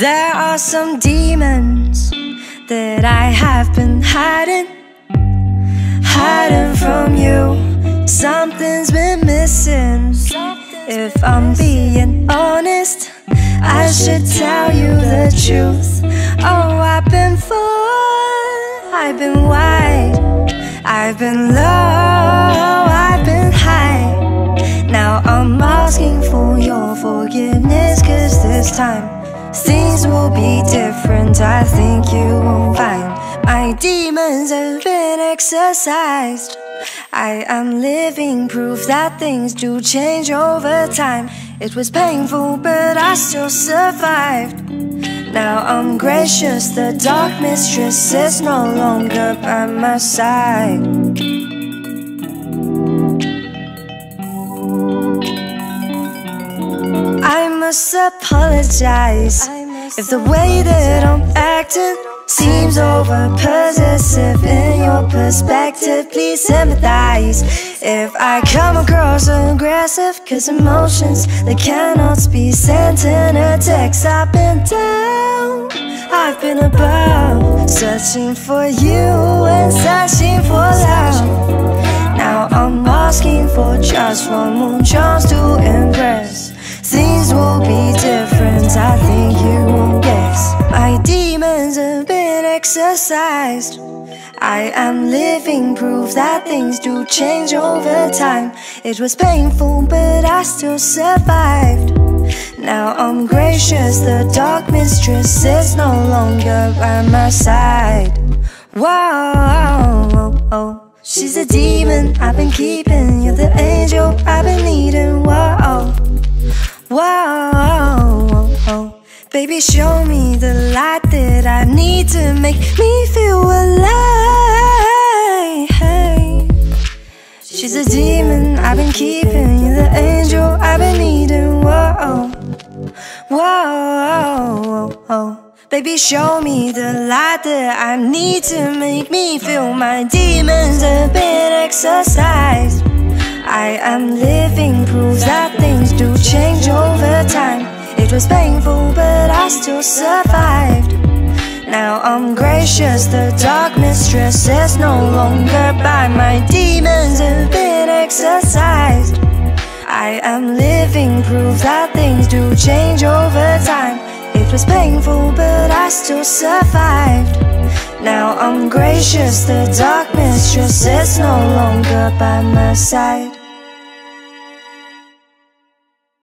There are some demons that I have been hiding from you. Something's been missing. If I'm being honest, I should tell you the truth. Oh, I've been full, I've been wide, I've been low, I've been high. Now I'm asking for your forgiveness, 'cause this time things will be different, I think you won't find. My demons have been exercised. I am living proof that things do change over time. It was painful, but I still survived. Now I'm gracious, the dark mistress is no longer by my side. I must apologize if the way that I'm acting seems over-possessive in your perspective. Please sympathize if I come across aggressive, 'cause emotions that cannot be sent in a text. I've been down, I've been above, searching for you and searching for love. Now I'm asking for just one more chance to impress. Things will be different, I think you won't guess. My demons have been exercised. I am living proof that things do change over time. It was painful, but I still survived. Now I'm gracious, the dark mistress is no longer by my side. Wow, oh, oh. She's a demon I've been keeping, you're the angel I've been needing. Wow, wow, oh, oh. Baby, show me the light that I need to make me feel alive. She's a demon I've been keeping, you're the angel I've been needing. Whoa, whoa, oh, oh. Baby, show me the light that I need to make me feel. My demons have been exercised. I am living proof that things do change over time. It was painful, but I still survived. Now I'm gracious, the dark mistress is no longer by. My demons have been exercised. I am living proof that things do change over time. It was painful, but I still survived. Now I'm gracious, the dark mistress is no longer by my side.